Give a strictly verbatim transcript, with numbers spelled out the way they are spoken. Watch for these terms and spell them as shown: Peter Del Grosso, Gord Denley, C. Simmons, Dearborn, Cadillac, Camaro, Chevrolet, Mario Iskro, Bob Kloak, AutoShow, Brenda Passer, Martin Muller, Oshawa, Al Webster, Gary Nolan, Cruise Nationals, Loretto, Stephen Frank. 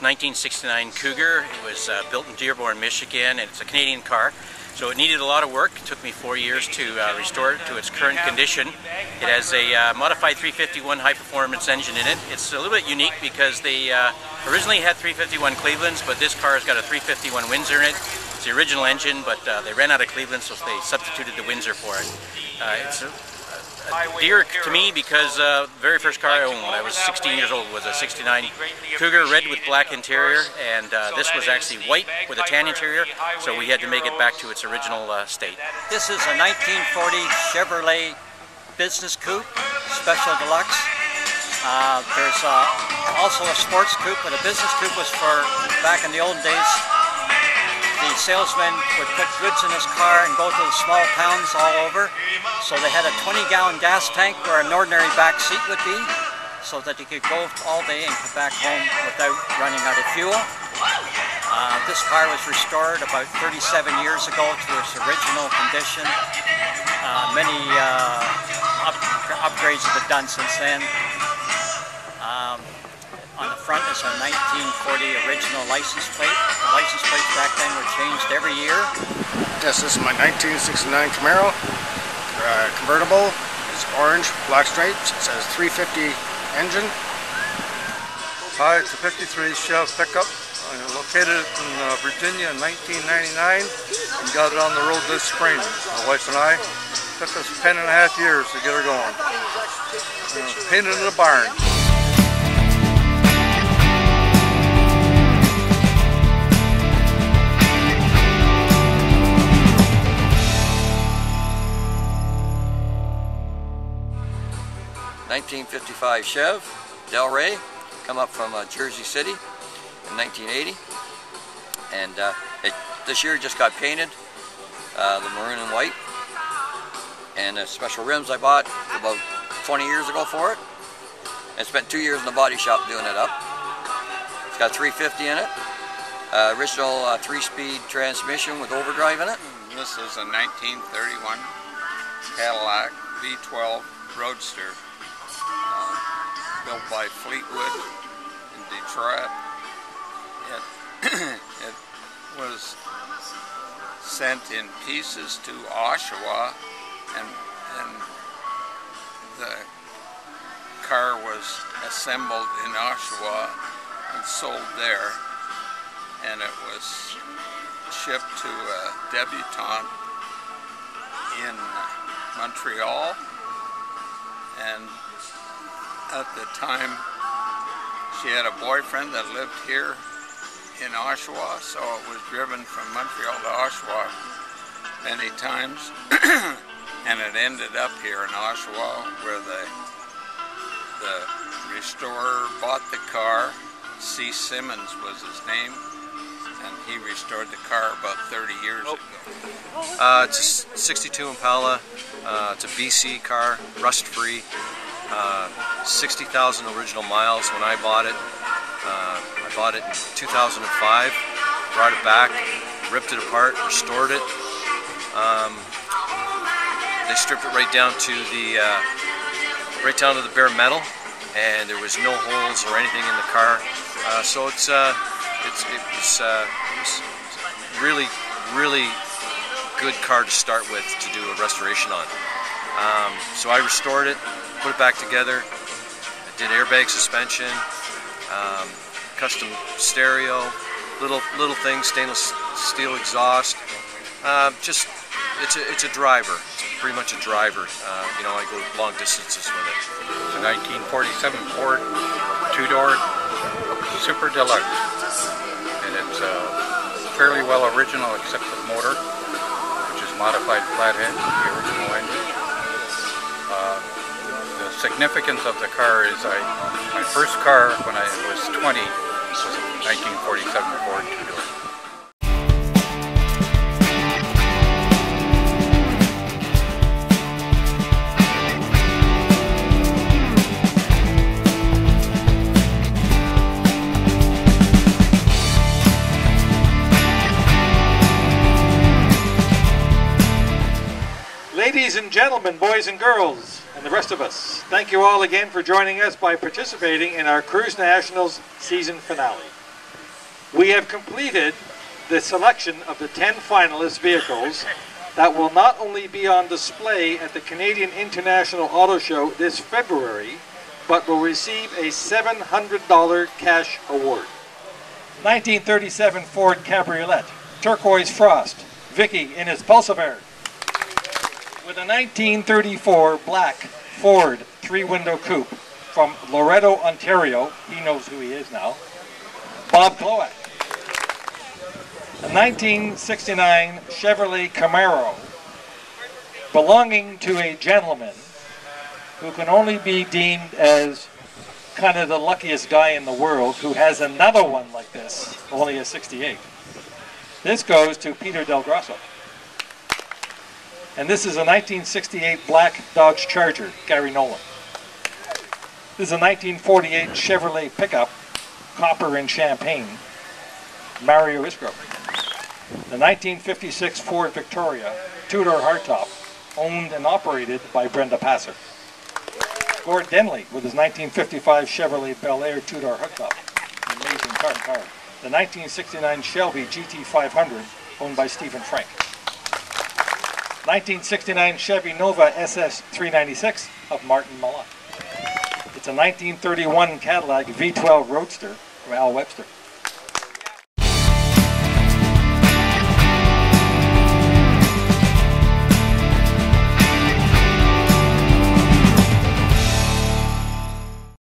It's a nineteen sixty-nine Cougar. It was uh, built in Dearborn, Michigan, and it's a Canadian car. So it needed a lot of work. It took me four years to uh, restore it to its current condition. It has a uh, modified three fifty-one high-performance engine in it. It's a little bit unique because they uh, originally had three fifty-one Clevelands, but this car has got a three fifty-one Windsor in it. It's the original engine, but uh, they ran out of Cleveland, so they substituted the Windsor for it. Uh, it's a, dear to me because uh, the very first car I owned when I was sixteen years old was a sixty-nine Cougar, red with black interior, and uh, this was actually white with a tan interior, so we had to make it back to its original uh, state. This is a nineteen forty Chevrolet Business Coupe, Special Deluxe. Uh, there's uh, also a sports coupe, but a business coupe was for, back in the old days, the salesmen would put goods in his car and go to the small towns all over. So they had a twenty gallon gas tank where an ordinary back seat would be, so that he could go all day and come back home without running out of fuel. Uh, this car was restored about thirty-seven years ago to its original condition. Uh, many uh, up upgrades have been done since then. Um, On the front is a nineteen forty original license plate. The license plates back then were changed every year. Yes, this is my nineteen sixty-nine Camaro uh, convertible. It's orange, black stripes. It says three fifty engine. Hi, it's a fifty-three Chevy pickup. I located it in uh, Virginia in nineteen ninety-nine and got it on the road this spring. My wife and I. Took us ten and a half years to get her going. Uh, painted in a barn. nineteen fifty-five Chev, Del Rey, come up from uh, Jersey City in nineteen eighty, and uh, it, this year just got painted, uh, the maroon and white, and the special rims I bought about twenty years ago for it, and spent two years in the body shop doing it up. It's got three fifty in it, uh, original uh, three-speed transmission with overdrive in it. This is a nineteen thirty-one Cadillac V twelve Roadster. Uh, built by Fleetwood in Detroit. It, it was sent in pieces to Oshawa, and, and the car was assembled in Oshawa and sold there, and it was shipped to a debutante in Montreal. And at the time, she had a boyfriend that lived here in Oshawa, so it was driven from Montreal to Oshawa many times, and it ended up here in Oshawa, where the, the restorer bought the car. C. Simmons was his name, and he restored the car about thirty years ago. Uh, it's a sixty-two Impala. Uh, it's a B C car, rust-free. Uh, sixty thousand original miles when I bought it. Uh, I bought it in two thousand five, brought it back, ripped it apart, restored it. Um, they stripped it right down to the uh, right down to the bare metal, and there was no holes or anything in the car. Uh, so it's uh, it's it was, uh, it was really really. Good car to start with to do a restoration on. Um, so I restored it, put it back together, I did airbag suspension, um, custom stereo, little little things, stainless steel exhaust. Uh, just it's a it's a driver. It's pretty much a driver. Uh, you know, I go long distances with it. It's a nineteen forty-seven Ford two-door Super Deluxe, and it's uh, fairly well original except for the motor. Modified flathead, the original engine. Uh, the significance of the car is I, my first car when I was twenty was a nineteen forty-seven Ford two-door. Ladies and gentlemen, boys and girls, and the rest of us, thank you all again for joining us by participating in our Cruise Nationals season finale. We have completed the selection of the ten finalist vehicles that will not only be on display at the Canadian International Auto Show this February, but will receive a seven hundred dollar cash award. nineteen thirty-seven Ford Cabriolet, turquoise frost, Vicky in his Pulsifer. With a nineteen thirty-four black Ford three-window coupe from Loretto, Ontario, he knows who he is now, Bob Kloak. A nineteen sixty-nine Chevrolet Camaro, belonging to a gentleman who can only be deemed as kind of the luckiest guy in the world, who has another one like this, only a sixty-eight. This goes to Peter Del Grosso. And this is a nineteen sixty-eight black Dodge Charger, Gary Nolan. This is a nineteen forty-eight Chevrolet pickup, copper and champagne, Mario Iskro. The nineteen fifty-six Ford Victoria, two-door hardtop, owned and operated by Brenda Passer. Gord Denley with his nineteen fifty-five Chevrolet Bel Air two-door hardtop, amazing car, car. The nineteen sixty-nine Shelby G T five hundred, owned by Stephen Frank. nineteen sixty-nine Chevy Nova S S three ninety-six of Martin Muller. It's a nineteen thirty-one Cadillac V twelve Roadster from Al Webster.